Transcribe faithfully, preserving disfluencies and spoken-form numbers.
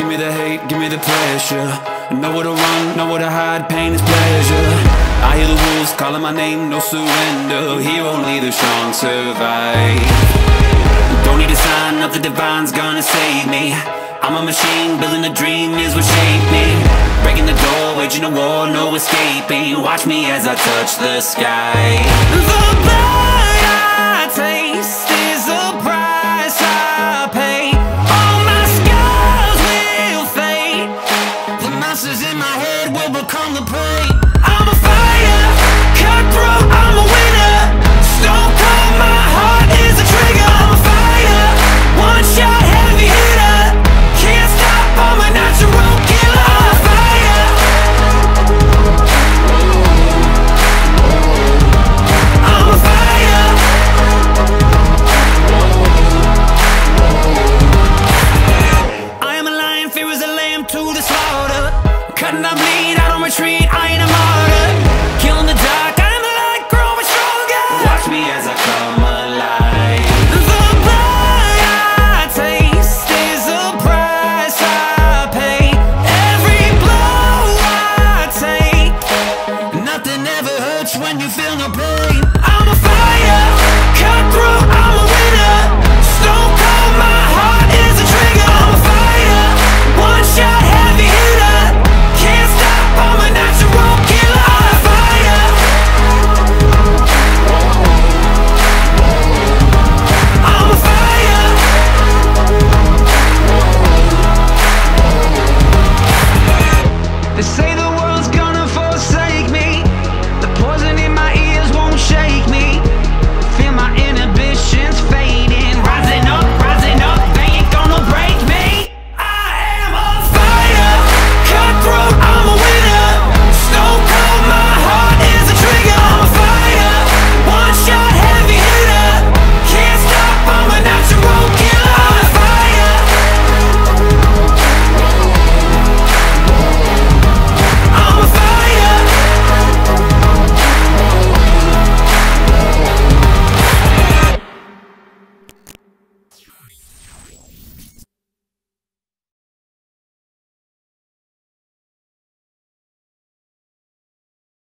Give me the hate, give me the pressure. Nowhere to run, nowhere to hide, pain is pleasure. I hear the wolves calling my name, no surrender. Here only the strong survive. Don't need a sign, nothing divine's gonna save me. I'm a machine, building a dream is what shaped me. Breaking the door, waging a war, no escaping. Watch me as I touch the sky.